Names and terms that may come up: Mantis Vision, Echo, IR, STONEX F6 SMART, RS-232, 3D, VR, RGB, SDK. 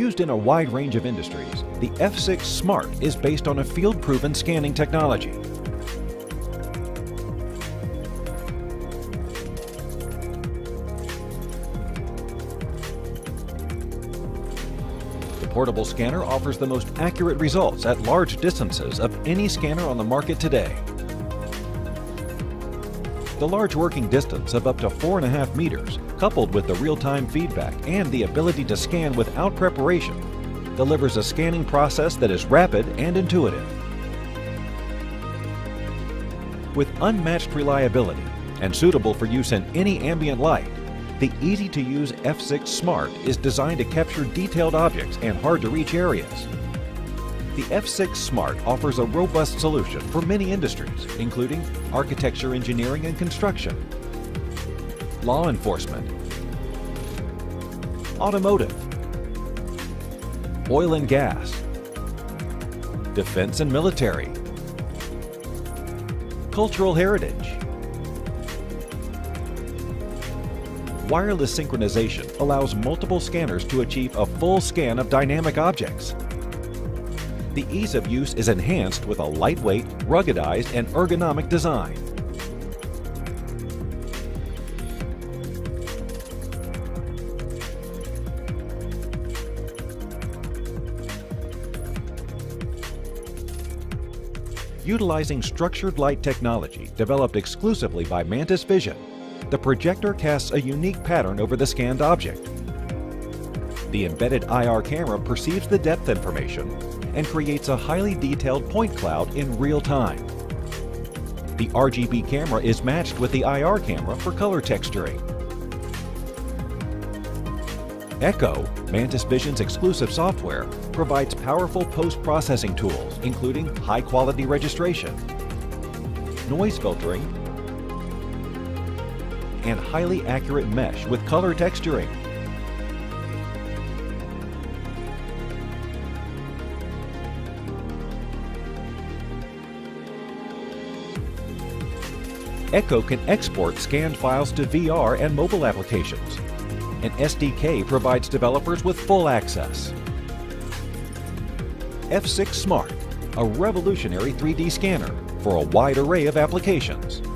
Used in a wide range of industries, the F6 SMART is based on a field-proven scanning technology. The portable scanner offers the most accurate results at large distances of any scanner on the market today. The large working distance of up to 4.5 meters, coupled with the real-time feedback and the ability to scan without preparation, delivers a scanning process that is rapid and intuitive. With unmatched reliability and suitable for use in any ambient light, the easy-to-use F6 SMART is designed to capture detailed objects and hard-to-reach areas. The F6 SMART offers a robust solution for many industries, including architecture, engineering and construction, law enforcement, automotive, oil and gas, defense and military, cultural heritage. Wireless synchronization allows multiple scanners to achieve a full scan of dynamic objects. The ease of use is enhanced with a lightweight, ruggedized, and ergonomic design. Utilizing structured light technology developed exclusively by Mantis Vision, the projector casts a unique pattern over the scanned object. The embedded IR camera perceives the depth information and creates a highly detailed point cloud in real time. The RGB camera is matched with the IR camera for color texturing. Echo, Mantis Vision's exclusive software, provides powerful post-processing tools, including high-quality registration, noise filtering, and highly accurate mesh with color texturing. Echo can export scanned files to VR and mobile applications. An SDK provides developers with full access. F6 SMART, a revolutionary 3D scanner for a wide array of applications.